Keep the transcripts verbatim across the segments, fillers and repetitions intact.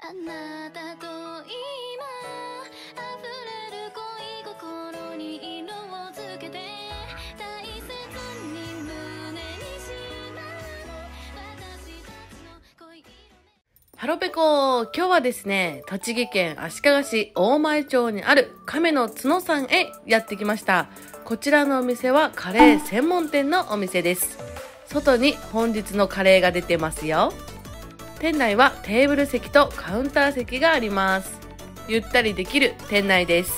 あなたと今溢れる恋心に色をつけて大切に胸にしまう私たちの恋色。ハロペコ、今日はですね、栃木県足利市大前町にある亀の角さんへやってきました。こちらのお店はカレー専門店のお店です。外に本日のカレーが出てますよ。店内はテーブル席とカウンター席があります。ゆったりできる店内です。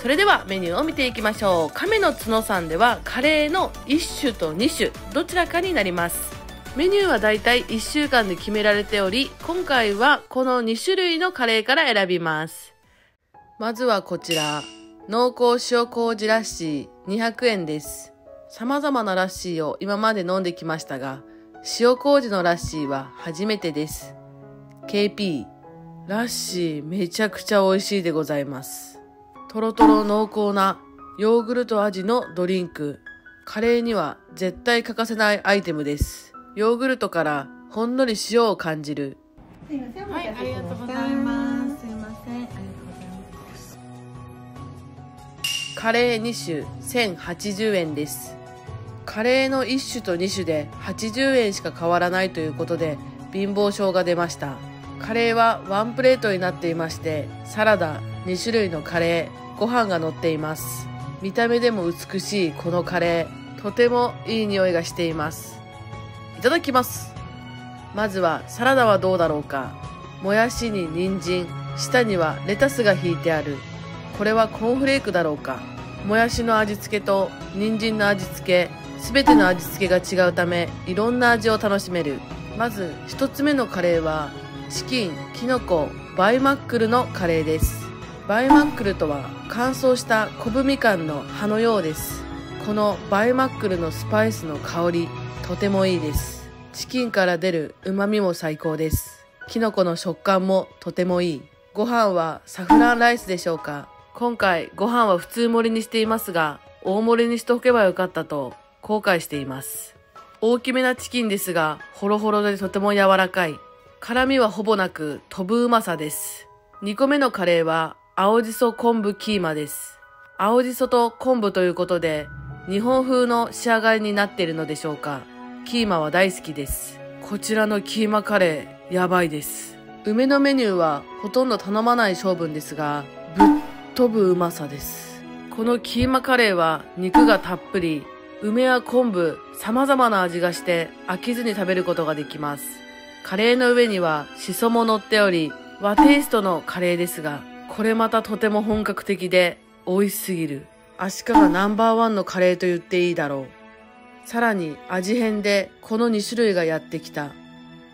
それではメニューを見ていきましょう。亀の角さんではカレーのいっ種とに種、どちらかになります。メニューはだいたいいっしゅうかんで決められており、今回はこのにしゅるいのカレーから選びます。まずはこちら、濃厚塩麹ラッシーにひゃくえんです。様々なラッシーを今まで飲んできましたが、塩麹のラッシーは初めてです。ケーピー、ラッシーめちゃくちゃ美味しいでございます。とろとろ濃厚なヨーグルト味のドリンク。カレーには絶対欠かせないアイテムです。ヨーグルトからほんのり塩を感じる。すいません、はい、ありがとうございます。すいません、ありがとうございます。カレーにしゅ、せんはちじゅうえんです。カレーのいっしゅとに種ではちじゅうえんしか変わらないということで貧乏症が出ました。カレーはワンプレートになっていまして、サラダ、にしゅるいのカレー、ご飯が乗っています。見た目でも美しいこのカレー、とてもいい匂いがしています。いただきます。まずはサラダはどうだろうか。もやしに人参、下にはレタスが敷いてある。これはコーンフレークだろうか。もやしの味付けと人参の味付け、すべての味付けが違うため、いろんな味を楽しめる。まず、一つ目のカレーは、チキン、キノコ、バイマックルのカレーです。バイマックルとは、乾燥した昆布みかんの葉のようです。このバイマックルのスパイスの香り、とてもいいです。チキンから出る旨味も最高です。キノコの食感もとてもいい。ご飯はサフランライスでしょうか。今回、ご飯は普通盛りにしていますが、大盛りにしておけばよかったと、後悔しています。大きめなチキンですが、ホロホロでとても柔らかい。辛みはほぼなく、飛ぶうまさです。にこめのカレーは、青じそ昆布キーマです。青じそと昆布ということで、日本風の仕上がりになっているのでしょうか。キーマは大好きです。こちらのキーマカレー、やばいです。梅のメニューは、ほとんど頼まない性分ですが、ぶっ飛ぶうまさです。このキーマカレーは、肉がたっぷり、梅や昆布、様々な味がして飽きずに食べることができます。カレーの上にはシソも乗っており、和テイストのカレーですが、これまたとても本格的で美味しすぎる。足利ナンバーワンのカレーと言っていいだろう。さらに味変でこのにしゅるいがやってきた。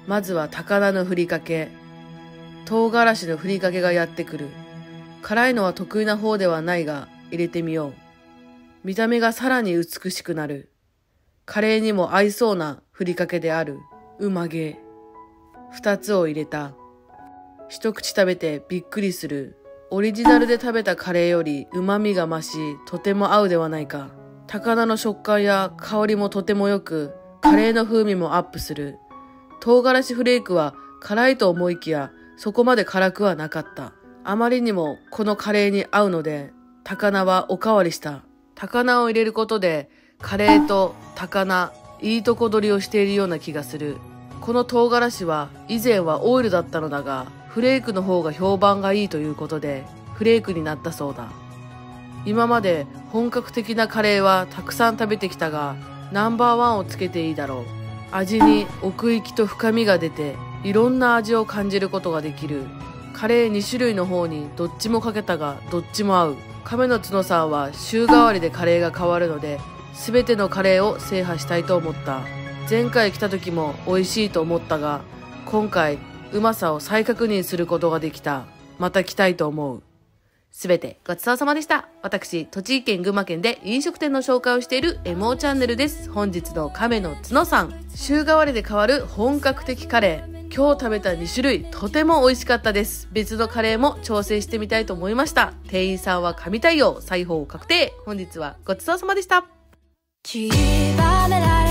まずは高菜のふりかけ、唐辛子のふりかけがやってくる。辛いのは得意な方ではないが、入れてみよう。見た目がさらに美しくなる。カレーにも合いそうなふりかけである。うまげ。二つを入れた。一口食べてびっくりする。オリジナルで食べたカレーより旨味が増し、とても合うではないか。高菜の食感や香りもとても良く、カレーの風味もアップする。唐辛子フレークは辛いと思いきや、そこまで辛くはなかった。あまりにもこのカレーに合うので、高菜はおかわりした。高菜を入れることで、カレーと高菜、いいとこ取りをしているような気がする。この唐辛子は、以前はオイルだったのだが、フレークの方が評判がいいということで、フレークになったそうだ。今まで本格的なカレーはたくさん食べてきたが、ナンバーワンをつけていいだろう。味に奥行きと深みが出て、いろんな味を感じることができる。カレーにしゅるいの方にどっちもかけたが、どっちも合う。亀の角さんは週替わりでカレーが変わるので、すべてのカレーを制覇したいと思った。前回来た時も美味しいと思ったが、今回うまさを再確認することができた。また来たいと思う。すべてごちそうさまでした。私、栃木県群馬県で飲食店の紹介をしているエモーチャンネルです。本日の亀の角さん。週替わりで変わる本格的カレー。今日食べたにしゅるい、とても美味しかったです。別のカレーも調整してみたいと思いました。店員さんは神対応、裁縫確定。本日はごちそうさまでした。極められ